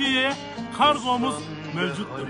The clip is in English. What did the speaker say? Türkiye'ye kargomuz mevcuttur.